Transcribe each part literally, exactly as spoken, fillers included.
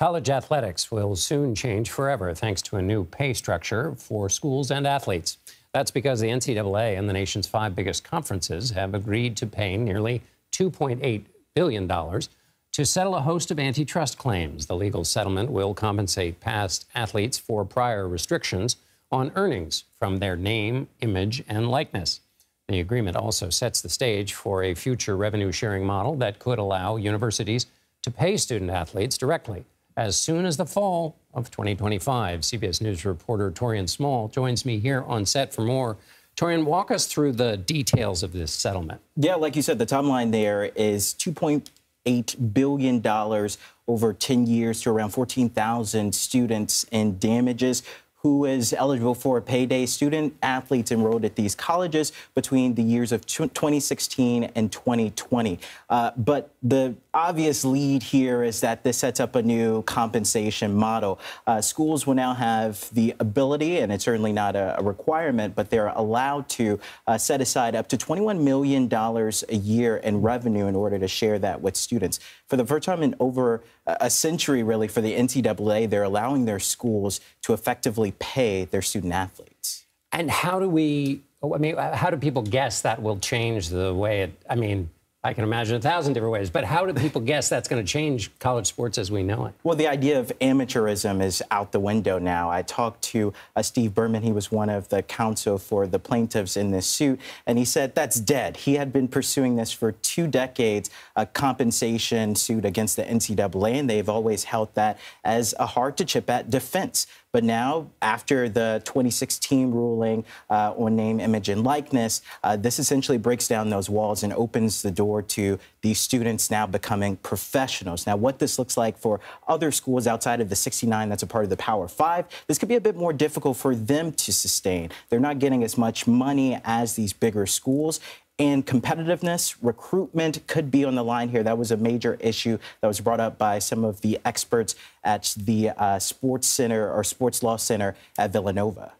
College athletics will soon change forever thanks to a new pay structure for schools and athletes. That's because the N C double A and the nation's five biggest conferences have agreed to pay nearly two point eight billion dollars to settle a host of antitrust claims. The legal settlement will compensate past athletes for prior restrictions on earnings from their name, image, and likeness. The agreement also sets the stage for a future revenue-sharing model that could allow universities to pay student-athletes directly as soon as the fall of twenty twenty-five. C B S News reporter Taurean Small joins me here on set for more. Taurean, walk us through the details of this settlement. Yeah, like you said, the timeline there is two point eight billion dollars over ten years to around fourteen thousand students in damages who is eligible for a payday. Student athletes enrolled at these colleges between the years of twenty sixteen and twenty twenty. Uh, but the obvious lead here is that this sets up a new compensation model. Uh, schools will now have the ability, and it's certainly not a, a requirement, but they're allowed to uh, set aside up to twenty-one million dollars a year in revenue in order to share that with students. For the first time in over a century, really, for the N C double A, they're allowing their schools to effectively pay their student athletes. And how do we, I mean, how do people guess that will change the way it, I mean, I can imagine a thousand different ways, but how do people guess that's going to change college sports as we know it? Well, the idea of amateurism is out the window now. I talked to uh, Steve Berman. He was one of the counsel for the plaintiffs in this suit, and he said that's dead. He had been pursuing this for two decades, a compensation suit against the N C double A, and they've always held that as a hard-to-chip at defense. But now, after the twenty sixteen ruling uh, on name, image, and likeness, uh, this essentially breaks down those walls and opens the door to these students now becoming professionals. Now, what this looks like for other schools outside of the sixty-nine that's a part of the Power Five, this could be a bit more difficult for them to sustain. They're not getting as much money as these bigger schools. And competitiveness, recruitment could be on the line here. That was a major issue that was brought up by some of the experts at the uh, Sports Center or Sports Law Center at Villanova.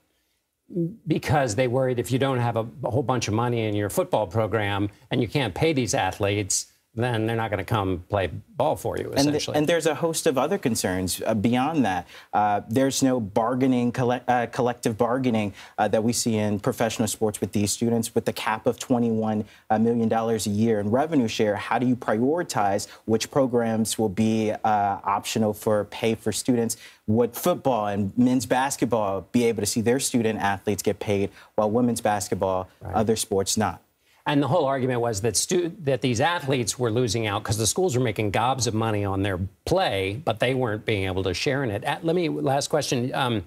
Because they worried if you don't have a, a whole bunch of money in your football program and you can't pay these athletes, then they're not going to come play ball for you, essentially. And, the, and there's a host of other concerns uh, beyond that. Uh, there's no bargaining, colle uh, collective bargaining uh, that we see in professional sports with these students. With the cap of twenty-one million dollars a year in revenue share, how do you prioritize which programs will be uh, optional for pay for students? Would football and men's basketball be able to see their student athletes get paid, while women's basketball, right, other sports not? And the whole argument was that stu that these athletes were losing out because the schools were making gobs of money on their play, but they weren't being able to share in it. At, let me, last question. Um,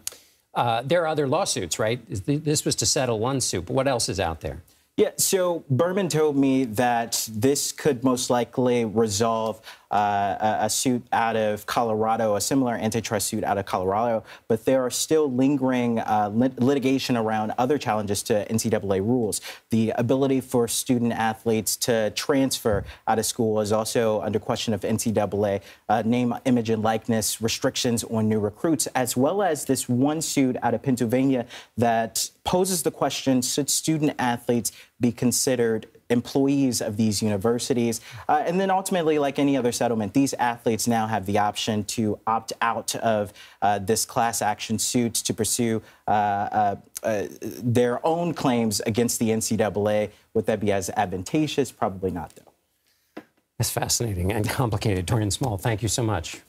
uh, there are other lawsuits, right? This was to settle one suit. What else is out there? Yeah, so Berman told me that this could most likely resolve uh, a, a suit out of Colorado, a similar antitrust suit out of Colorado, but there are still lingering uh, lit litigation around other challenges to N C double A rules. The ability for student athletes to transfer out of school is also under question of N C double A, uh, name, image, and likeness restrictions on new recruits, as well as this one suit out of Pennsylvania that poses the question, should student athletes be considered employees of these universities? Uh, and then ultimately, like any other settlement, these athletes now have the option to opt out of uh, this class action suit to pursue uh, uh, uh, their own claims against the N C double A. Would that be as advantageous? Probably not, though. That's fascinating and complicated. Taurean Small, thank you so much.